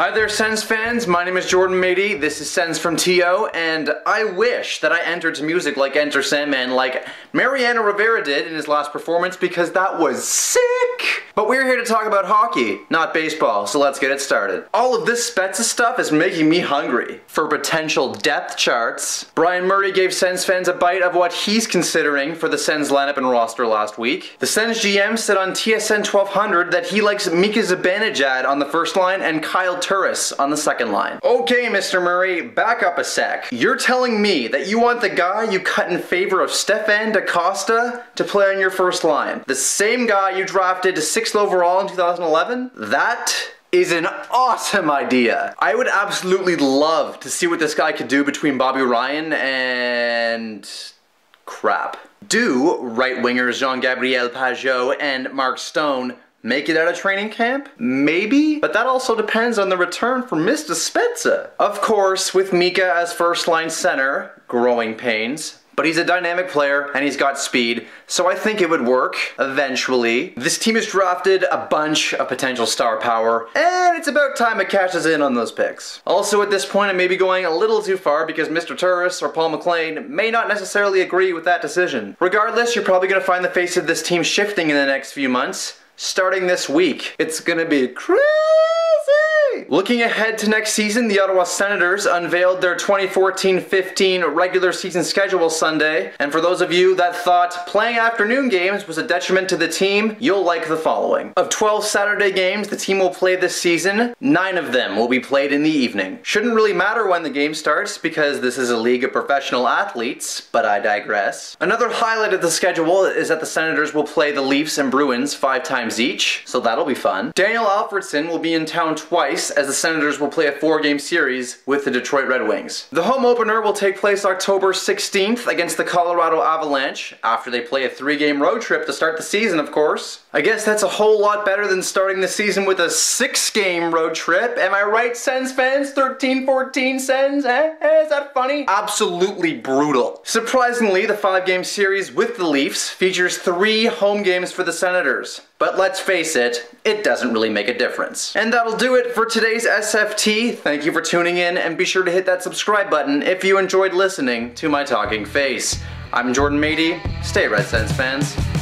Hi there, Sens fans. My name is Jordan Mady. This is Sens from TO, and I wish that I entered to music like Enter Sandman, like Mariana Rivera did in his last performance, because that was sick! But we're here to talk about hockey, not baseball, so let's get it started. All of this Spezza stuff is making me hungry for potential depth charts. Brian Murray gave Sens fans a bite of what he's considering for the Sens lineup and roster last week. The Sens GM said on TSN 1200 that he likes Mika Zibanejad on the first line and Kyle Turris on the second line. Okay, Mr. Murray, back up a sec. You're telling me that you want the guy you cut in favor of Stefan DaCosta to play on your first line? The same guy you drafted to 6th overall in 2011? That is an awesome idea. I would absolutely love to see what this guy could do between Bobby Ryan and crap. Do right-wingers Jean-Gabriel Pageau and Mark Stone make it out of training camp? Maybe? But that also depends on the return from Mr. Spezza. Of course, with Mika as first line center, growing pains, but he's a dynamic player and he's got speed, so I think it would work eventually. This team has drafted a bunch of potential star power, and it's about time it cashes in on those picks. Also, at this point, I may be going a little too far because Mr. Turris or Paul McClain may not necessarily agree with that decision. Regardless, you're probably gonna find the face of this team shifting in the next few months. Starting this week, it's gonna be crazy! Looking ahead to next season, the Ottawa Senators unveiled their 2014-15 regular season schedule Sunday, and for those of you that thought playing afternoon games was a detriment to the team, you'll like the following. Of 12 Saturday games the team will play this season, 9 of them will be played in the evening. Shouldn't really matter when the game starts because this is a league of professional athletes, but I digress. Another highlight of the schedule is that the Senators will play the Leafs and Bruins 5 times each, so that'll be fun. Daniel Alfredsson will be in town twice, as the Senators will play a 4-game series with the Detroit Red Wings. The home opener will take place October 16th against the Colorado Avalanche, after they play a 3-game road trip to start the season, of course. I guess that's a whole lot better than starting the season with a 6-game road trip. Am I right, Sens fans? 13-14 Sens? Eh? Is that funny? Absolutely brutal. Surprisingly, the 5-game series with the Leafs features 3 home games for the Senators. But let's face it, it doesn't really make a difference. And that'll do it for today's SFT. Thank you for tuning in, and be sure to hit that subscribe button if you enjoyed listening to my talking face. I'm Jordan Mady. Stay Red Sens fans.